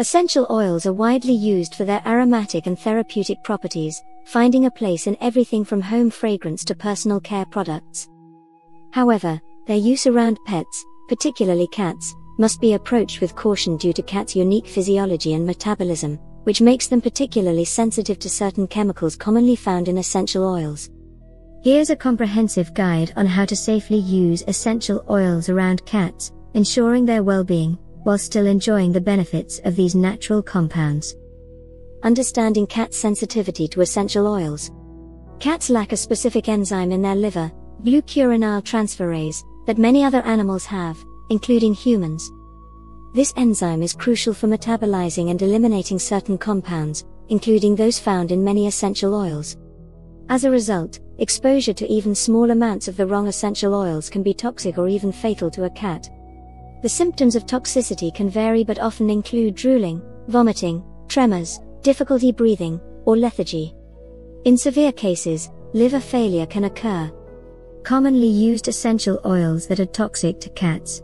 Essential oils are widely used for their aromatic and therapeutic properties, finding a place in everything from home fragrance to personal care products. However, their use around pets, particularly cats, must be approached with caution due to cats' unique physiology and metabolism, which makes them particularly sensitive to certain chemicals commonly found in essential oils. Here's a comprehensive guide on how to safely use essential oils around cats, ensuring their well-being, while still enjoying the benefits of these natural compounds. Understanding cats' sensitivity to essential oils. Cats lack a specific enzyme in their liver, glucuroneal transferase, that many other animals have, including humans. This enzyme is crucial for metabolizing and eliminating certain compounds, including those found in many essential oils. As a result, exposure to even small amounts of the wrong essential oils can be toxic or even fatal to a cat. The symptoms of toxicity can vary but often include drooling, vomiting, tremors, difficulty breathing, or lethargy. In severe cases, liver failure can occur. Commonly used essential oils that are toxic to cats.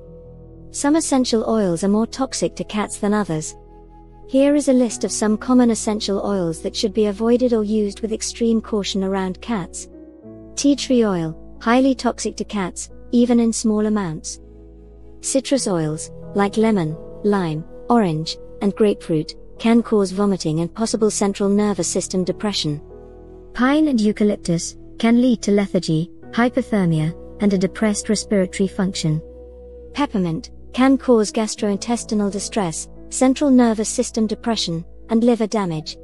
Some essential oils are more toxic to cats than others. Here is a list of some common essential oils that should be avoided or used with extreme caution around cats. Tea tree oil, highly toxic to cats, even in small amounts. Citrus oils, like lemon, lime, orange, and grapefruit, can cause vomiting and possible central nervous system depression. Pine and eucalyptus can lead to lethargy, hypothermia, and a depressed respiratory function. Peppermint can cause gastrointestinal distress, central nervous system depression, and liver damage.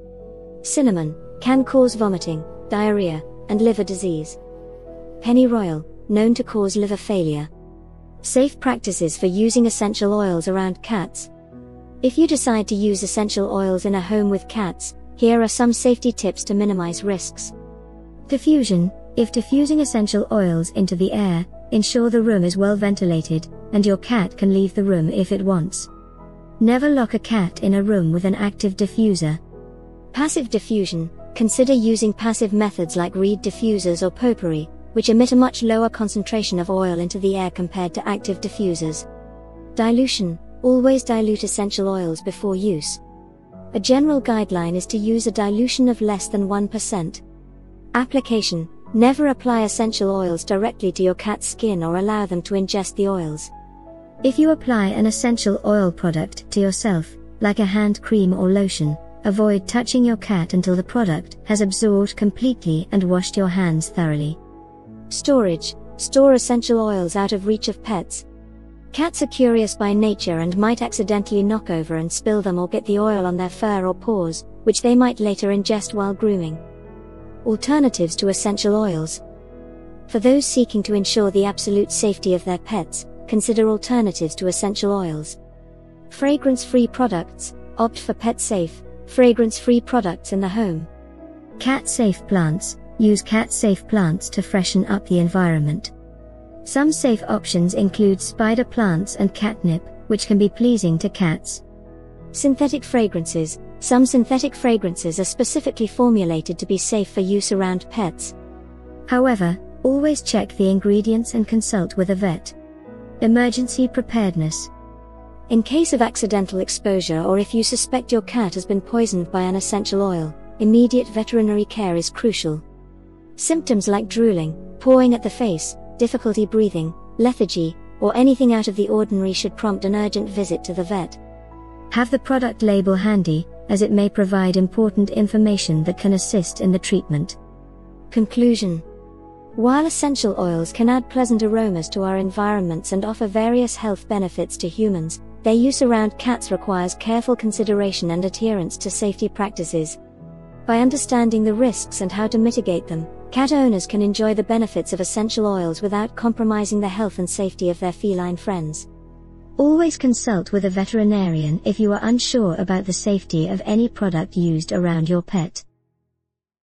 Cinnamon can cause vomiting, diarrhea, and liver disease. Pennyroyal, known to cause liver failure. Safe practices for using essential oils around cats. If you decide to use essential oils in a home with cats, here are some safety tips to minimize risks. Diffusion. If diffusing essential oils into the air, ensure the room is well ventilated, and your cat can leave the room if it wants. Never lock a cat in a room with an active diffuser. Passive diffusion. Consider using passive methods like reed diffusers or potpourri, which emit a much lower concentration of oil into the air compared to active diffusers. Dilution. Always dilute essential oils before use. A general guideline is to use a dilution of less than 1%. Application. Never apply essential oils directly to your cat's skin or allow them to ingest the oils. If you apply an essential oil product to yourself, like a hand cream or lotion, avoid touching your cat until the product has absorbed completely and washed your hands thoroughly. Storage. Store essential oils out of reach of pets. Cats are curious by nature and might accidentally knock over and spill them or get the oil on their fur or paws, which they might later ingest while grooming. Alternatives to essential oils. For those seeking to ensure the absolute safety of their pets, consider alternatives to essential oils. Fragrance-free products. Opt for pet-safe, fragrance-free products in the home. Cat-safe plants. Use cat-safe plants to freshen up the environment. Some safe options include spider plants and catnip, which can be pleasing to cats. Synthetic fragrances. Some synthetic fragrances are specifically formulated to be safe for use around pets. However, always check the ingredients and consult with a vet. Emergency preparedness. In case of accidental exposure or if you suspect your cat has been poisoned by an essential oil, immediate veterinary care is crucial. Symptoms like drooling, pawing at the face, difficulty breathing, lethargy, or anything out of the ordinary should prompt an urgent visit to the vet. Have the product label handy, as it may provide important information that can assist in the treatment. Conclusion. While essential oils can add pleasant aromas to our environments and offer various health benefits to humans, their use around cats requires careful consideration and adherence to safety practices. By understanding the risks and how to mitigate them, cat owners can enjoy the benefits of essential oils without compromising the health and safety of their feline friends. Always consult with a veterinarian if you are unsure about the safety of any product used around your pet.